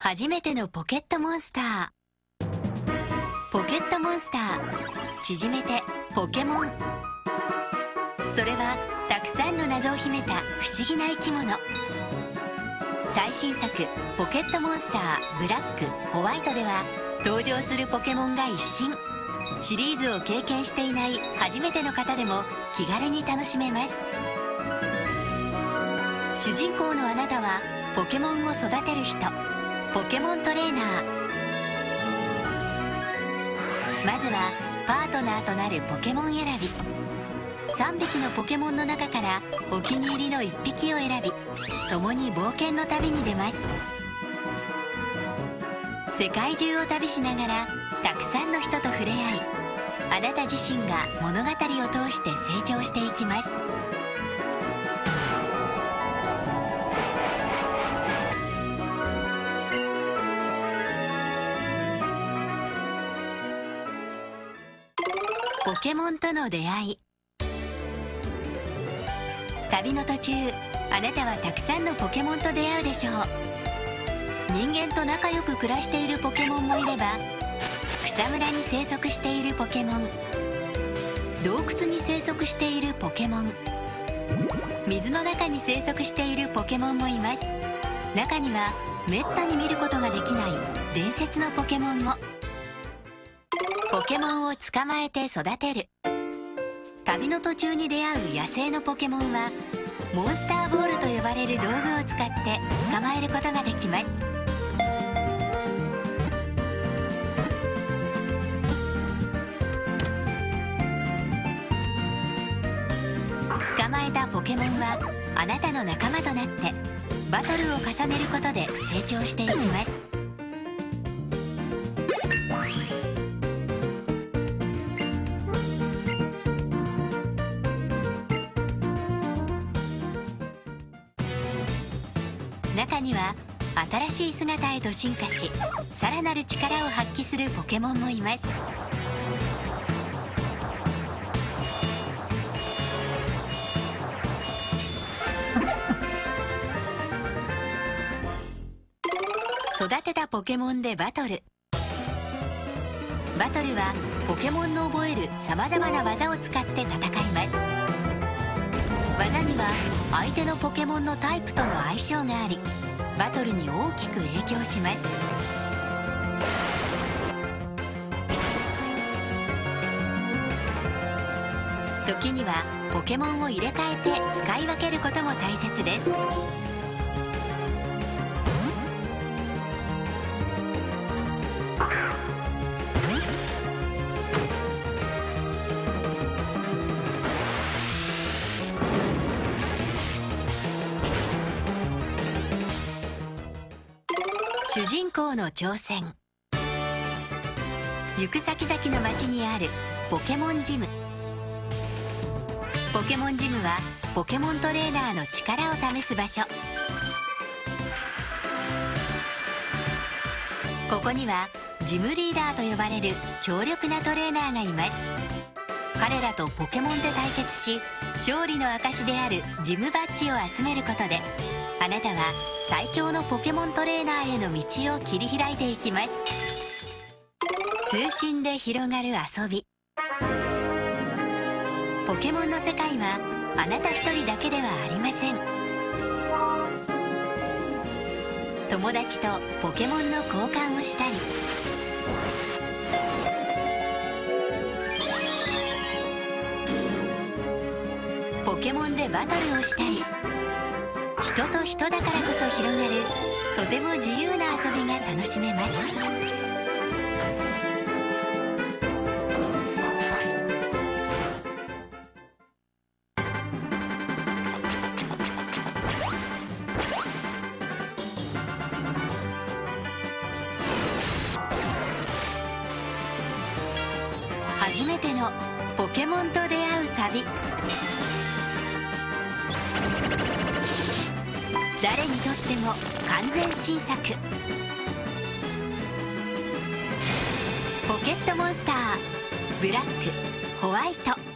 初めてのポケットモンスター。ポケットモンスター、縮めてポケモン。それはたくさんの謎を秘めた不思議な生き物。最新作「ポケットモンスターブラック・ホワイト」では登場するポケモンが一新。シリーズを経験していない初めての方でも気軽に楽しめます。主人公のあなたはポケモンを育てる人、ポケモントレーナー。まずはパートナーとなるポケモン選び。3匹のポケモンの中からお気に入りの1匹を選び、共に冒険の旅に出ます。世界中を旅しながらたくさんの人と触れ合い、あなた自身が物語を通して成長していきます。ポケモンとの出会い。旅の途中、あなたはたくさんのポケモンと出会うでしょう。人間と仲良く暮らしているポケモンもいれば、草むらに生息しているポケモン、洞窟に生息しているポケモン、水の中に生息しているポケモンもいます。中にはめったに見ることができない伝説のポケモンも。ポケモンを捕まえて育てる。旅の途中に出会う野生のポケモンはモンスターボールと呼ばれる道具を使って捕まえることができます。捕まえたポケモンはあなたの仲間となってバトルを重ねることで成長していきます。中には新しい姿へと進化し、さらなる力を発揮するポケモンもいます。育てたポケモンでバトル。バトルはポケモンの覚えるさまざまな技を使って戦います。技には相手のポケモンのタイプとの相性があり、バトルに大きく影響します。時にはポケモンを入れ替えて使い分けることも大切です。主人公の挑戦。行く先々の街にあるポケモンジム。ポケモンジムはポケモントレーナーの力を試す場所。ここにはジムリーダーと呼ばれる強力なトレーナーがいます。彼らとポケモンで対決し、勝利の証であるジムバッジを集めることで、あなたは最強のポケモントレーナーへの道を切り開いていきます。通信で広がる遊び。ポケモンの世界はあなた一人だけではありません。友達とポケモンの交換をしたり、ポケモンでバトルをしたり、人と人だからこそ広がるとても自由な遊びが楽しめます。初めてのポケモンと出会う旅。誰にとっても完全新作。ポケットモンスターブラック・ホワイト。